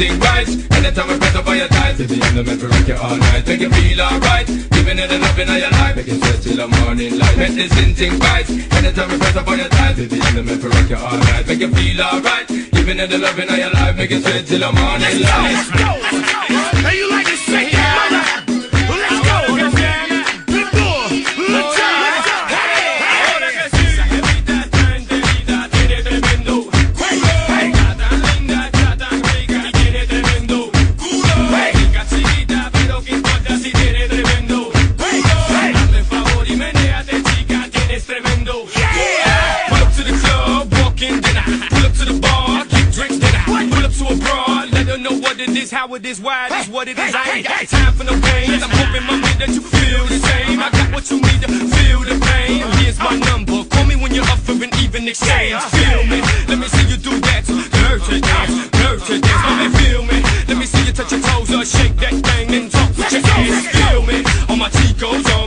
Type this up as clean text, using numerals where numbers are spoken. everything right. Anytime I press up on your thighs, to the end of me, rock you all night. Make you feel alright, giving it and loving all your life. Make you sweat till the morning light. Make this thing right. Anytime I press up on your thighs, to the end of me, rock you all night. Make you feel alright, giving it and loving all your life. Make you sweat till the morning light. Let's go, let's go, let's go. Now you like this shit, alright. Let's go. How it is, why it is, what it is. I ain't got time for no games. I'm hoping, my man, that you feel the same. I got what you need to feel the pain. Here's my number. Call me when you're up for an even exchange. Feel me. Let me see you do that. Dirty dance, dirty dance. My man, feel me. Let me see you touch your toes or shake that thing and talk with your hands. Feel me. All my Chicos on.